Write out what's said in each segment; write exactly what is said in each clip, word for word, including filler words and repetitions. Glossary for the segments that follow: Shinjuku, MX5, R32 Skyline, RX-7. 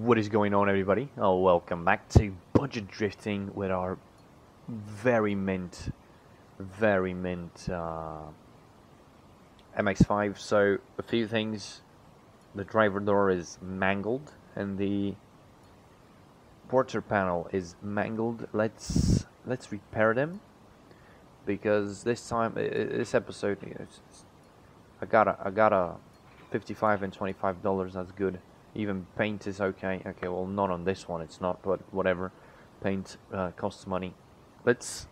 What is going on, everybody? Oh, welcome back to budget drifting with our very mint, very mint uh, M X five. So a few things: the driver door is mangled and the quarter panel is mangled. Let's let's repair them, because this time, this episode, it's, it's, I gotta I gotta fifty-five and twenty-five dollars. That's good. Even paint is okay. Okay, well, not on this one, it's not, but whatever. Paint uh, costs money. Let's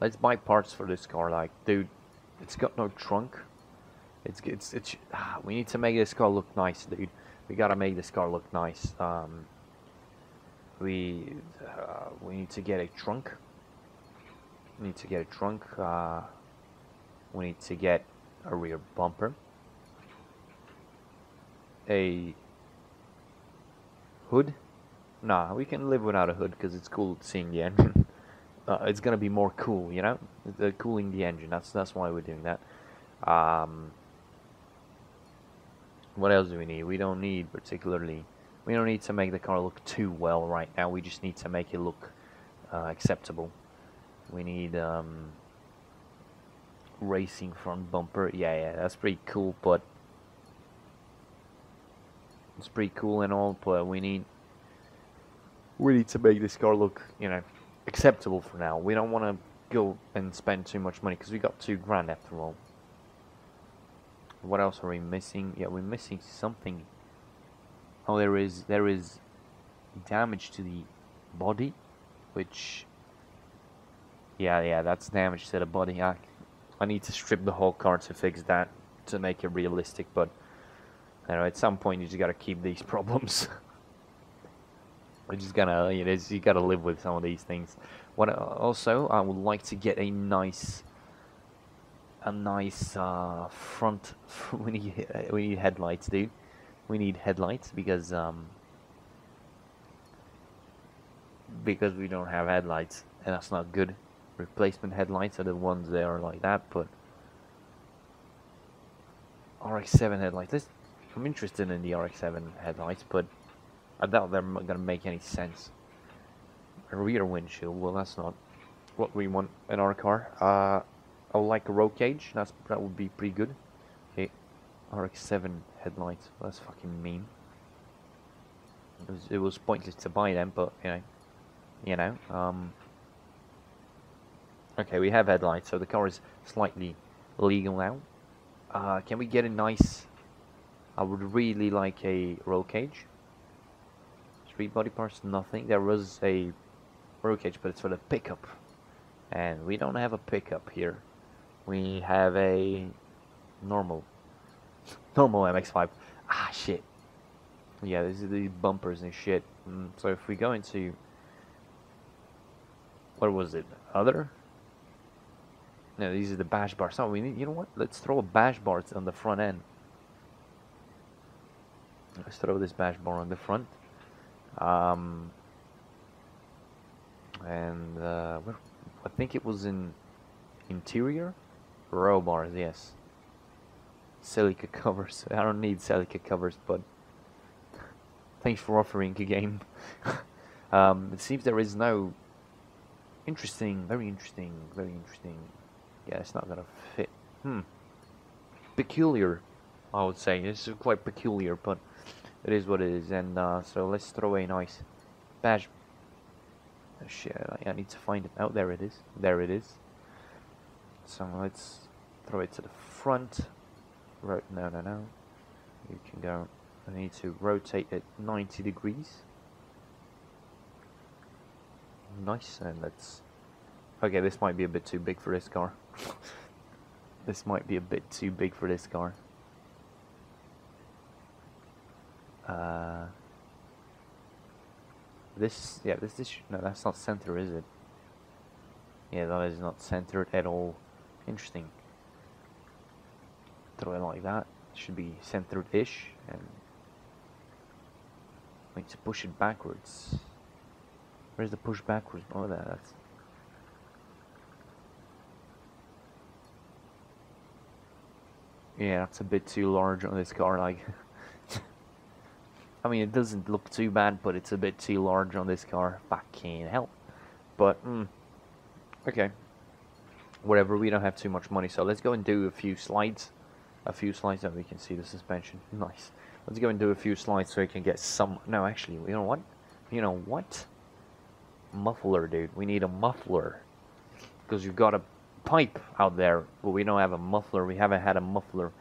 let's buy parts for this car. Like, dude, it's got no trunk. It's it's it's. Ah, we need to make this car look nice, dude. We gotta make this car look nice. Um, we uh, we need to get a trunk. We need to get a trunk. Uh, we need to get a rear bumper, a hood. Nah, we can live without a hood because it's cool seeing the engine. Uh, it's gonna be more cool, you know, the cooling the engine. That's that's why we're doing that. Um, what else do we need? We don't need particularly. We don't need to make the car look too well right now. We just need to make it look uh, acceptable. We need um, racing front bumper. Yeah, yeah, that's pretty cool, but. It's pretty cool and all, but we need we need to make this car look, you know, acceptable for now. We don't want to go and spend too much money because we got two grand after all. What else are we missing? Yeah, we're missing something. Oh, there is there is damage to the body, which yeah, yeah, that's damage to the body. I I need to strip the whole car to fix that to make it realistic, but. I know, at some point you just gotta keep these problems. We're just gonna, you know, you gotta live with some of these things. What also, I would like to get a nice, a nice uh, front. we need we need headlights, dude. We need headlights because um because we don't have headlights, and that's not good. Replacement headlights are the ones that are like that, but R X seven headlights. Let's I'm interested in the R X seven headlights, but I doubt they're going to make any sense. A rear windshield, well, that's not what we want in our car. Uh, I would like a roll cage, that's, that would be pretty good. Okay, R X seven headlights, well, that's fucking mean. It was, it was pointless to buy them, but, you know, you know. Um, okay, we have headlights, so the car is slightly legal now. Uh, can we get a nice... I would really like a roll cage. Three body parts, nothing. There was a roll cage, but it's for the pickup. And we don't have a pickup here. We have a normal. Normal M X five. Ah, shit. Yeah, these are the bumpers and shit. Mm, so if we go into... What was it? Other? No, these are the bash bars. So we need, you know what? Let's throw a bash bar on the front end. Let's throw this bash bar on the front. Um, and uh, where, I think it was in interior row bars, yes. Silica covers. I don't need silica covers, but thanks for offering a game. um, it seems there is no interesting, very interesting, very interesting. Yeah, it's not gonna fit. Hmm. Peculiar, I would say. It's quite peculiar, but it is what it is. And uh, so let's throw a nice badge. Oh, shit, I need to find it. Oh, there it is. There it is. So let's throw it to the front. Ro no, no, no. You can go. I need to rotate it ninety degrees. Nice. And let's. Okay, this might be a bit too big for this car. This might be a bit too big for this car. Uh, this, yeah, this, this, no, that's not center, is it? Yeah, that is not centered at all. Interesting. Throw it like that. Should be centered-ish, and I need to push it backwards. Where's the push backwards? Oh, that, that's... Yeah, that's a bit too large on this car, like... I mean, it doesn't look too bad, but it's a bit too large on this car. Fucking hell. But, mm, okay. Whatever, we don't have too much money, so let's go and do a few slides. A few slides that we can see the suspension. Nice. Let's go and do a few slides so we can get some... No, actually, you know what? You know what? Muffler, dude. We need a muffler. Because you've got a pipe out there, but we don't have a muffler. We haven't had a muffler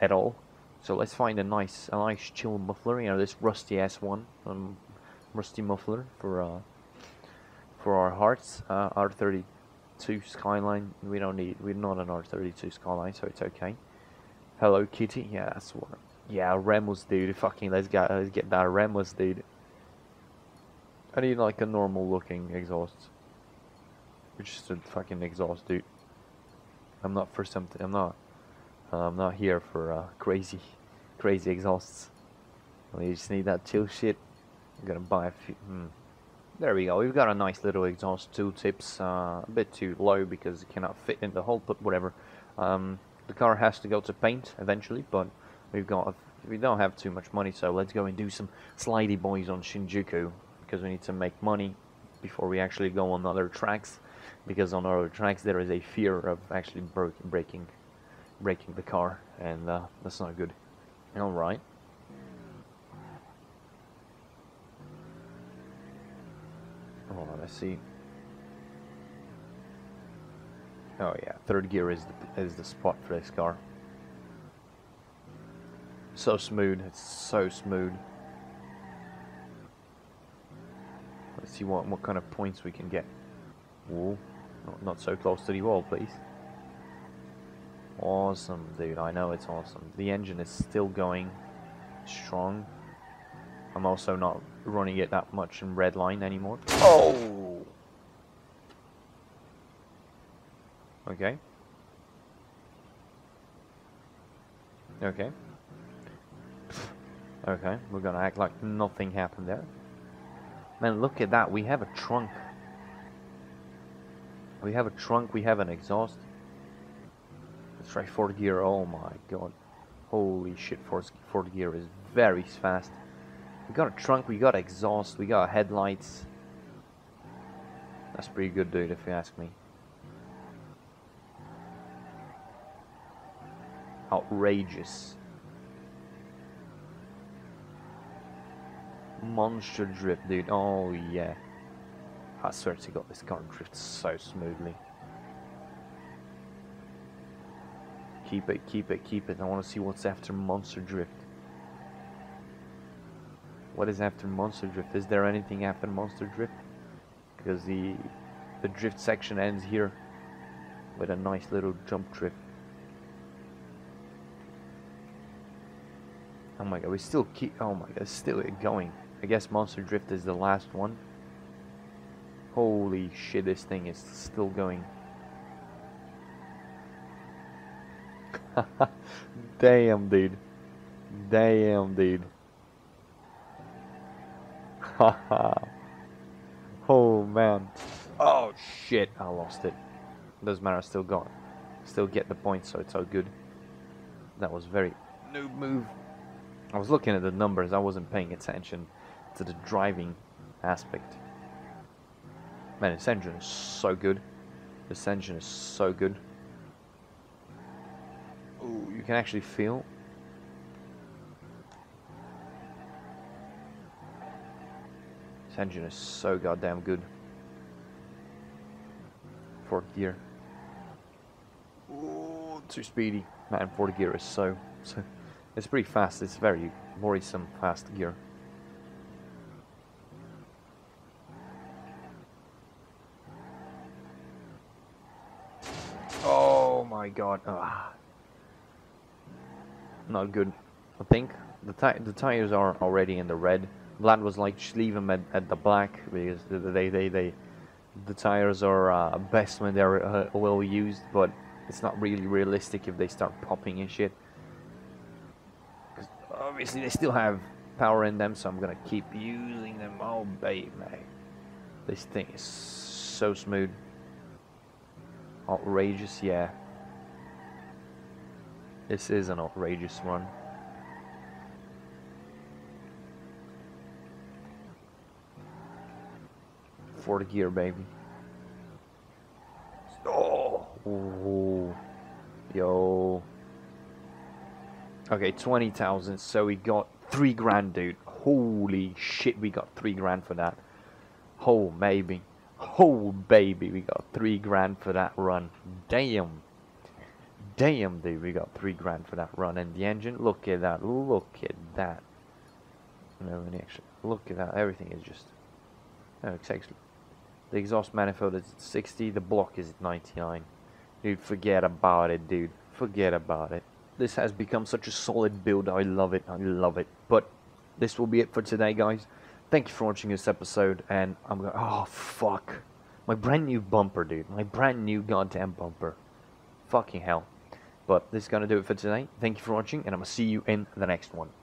at all. So let's find a nice, a nice chill muffler. You know, this rusty-ass one. Um, rusty muffler for, uh, for our hearts. Uh, R thirty-two Skyline. We don't need... We're not an R thirty-two Skyline, so it's okay. Hello, Kitty. Yeah, that's what... Yeah, Ramos, dude. Fucking let's get, let's get that Ramos, dude. I need like a normal looking exhaust. Which is a fucking exhaust, dude. I'm not for something. I'm not. Uh, I'm not here for uh, crazy, crazy exhausts. We just need that chill shit. I'm gonna buy a few. Hmm. There we go. We've got a nice little exhaust. Two tips. Uh, a bit too low because it cannot fit in the hole, but whatever. Um, the car has to go to paint eventually, but. We've got, we don't have too much money, so let's go and do some slidey boys on Shinjuku, because we need to make money before we actually go on other tracks, because on other tracks there is a fear of actually breaking, breaking the car, and uh, that's not good. All right. Hold on, let's see. Oh yeah, third gear is the, is the spot for this car. So smooth, it's so smooth. Let's see what, what kind of points we can get. Whoa, not, not so close to the wall, please. Awesome, dude, I know it's awesome. The engine is still going strong. I'm also not running it that much in red line anymore. Oh! Okay. Okay. Okay, we're gonna act like nothing happened there. Man, look at that, we have a trunk. We have a trunk, we have an exhaust. Let's try fourth gear, oh my god. Holy shit, fourth, fourth gear is very fast. We got a trunk, we got exhaust, we got headlights. That's pretty good, dude, if you ask me. Outrageous. Monster drift, dude. Oh yeah, I swear to God, this car drifts so smoothly. Keep it, keep it, keep it. I want to see what's after monster drift. What is after monster drift? Is there anything after monster drift? Because the the drift section ends here with a nice little jump drift. Oh my God, we still keep. Oh my God, still going. I guess Monster Drift is the last one. Holy shit, this thing is still going. Damn, dude. Damn, dude. Haha. Oh, man. Oh, shit. I lost it. Doesn't matter, I still got it. Still get the points, so it's all good. That was very noob move. I was looking at the numbers, I wasn't paying attention to the driving aspect. Man, this engine is so good. This engine is so good. Ooh, you can actually feel. This engine is so goddamn good. Fourth gear. Ooh, too speedy. Man, fourth gear is so, so... It's pretty fast, it's very worrisome fast gear. Oh my god. Ah. Not good. I think the, ti the tires are already in the red. Vlad was like, just leave them at, at the black, because they, they, they, the tires are uh, best when they're uh, well used, but it's not really realistic if they start popping and shit. Obviously, they still have power in them, so I'm gonna keep using them. Oh, babe, mate. This thing is so smooth. Outrageous, yeah. This is an outrageous run. fourth gear, baby. Oh, ooh. Yo. Okay, twenty thousand. So we got three grand, dude. Holy shit, we got three grand for that. Oh, baby. Oh, baby, we got three grand for that run. Damn. Damn, dude, we got three grand for that run. And the engine, look at that. Look at that. No, any extra. Look at that. Everything is just. No, exactly. The exhaust manifold is at sixty. The block is at ninety-nine. Dude, forget about it, dude. Forget about it. This has become such a solid build. I love it. I love it. But this will be it for today, guys. Thank you for watching this episode. And I'm going. Oh, fuck. My brand new bumper, dude. My brand new goddamn bumper. Fucking hell. But this is going to do it for today. Thank you for watching. And I'm going to see you in the next one.